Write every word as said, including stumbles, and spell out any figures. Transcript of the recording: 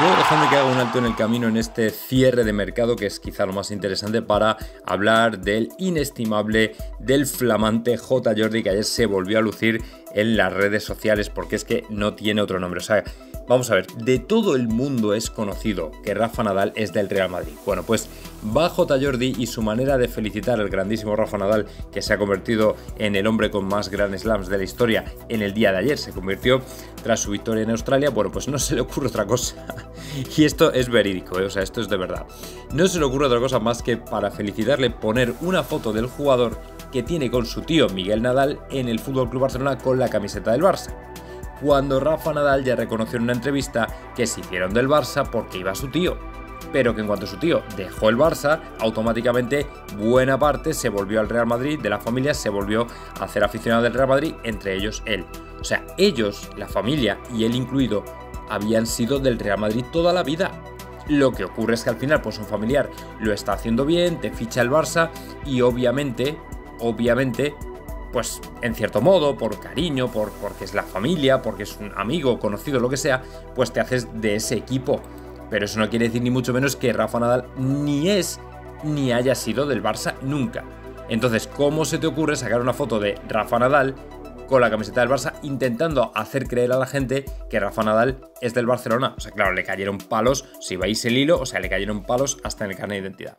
Luego, dejadme que haga un alto en el camino en este cierre de mercado, que es quizá lo más interesante, para hablar del inestimable, del flamante J. Jordi, que ayer se volvió a lucir en las redes sociales, porque es que no tiene otro nombre. O sea, vamos a ver, de todo el mundo es conocido que Rafa Nadal es del Real Madrid. Bueno, pues va J. Jordi y su manera de felicitar al grandísimo Rafa Nadal, que se ha convertido en el hombre con más Grand Slams de la historia en el día de ayer, se convirtió tras su victoria en Australia. Bueno, pues no se le ocurre otra cosa. Y esto es verídico, ¿eh? O sea, esto es de verdad. No se le ocurre otra cosa más que, para felicitarle, poner una foto del jugador que tiene con su tío Miguel Nadal en el F C Club Barcelona con la camiseta del Barça. Cuando Rafa Nadal ya reconoció en una entrevista que se hicieron del Barça porque iba su tío, pero que en cuanto su tío dejó el Barça, automáticamente buena parte se volvió al Real Madrid, de la familia se volvió a hacer aficionado del Real Madrid, entre ellos él. O sea, ellos, la familia y él incluido, habían sido del Real Madrid toda la vida. Lo que ocurre es que al final pues un familiar lo está haciendo bien, te ficha el Barça y obviamente, obviamente, pues en cierto modo, por cariño, por, porque es la familia, porque es un amigo, conocido, lo que sea, pues te haces de ese equipo. Pero eso no quiere decir ni mucho menos que Rafa Nadal ni es ni haya sido del Barça nunca. Entonces, ¿cómo se te ocurre sacar una foto de Rafa Nadal con la camiseta del Barça intentando hacer creer a la gente que Rafa Nadal es del Barcelona? O sea, claro, le cayeron palos, si veis el hilo, o sea, le cayeron palos hasta en el carnet de identidad.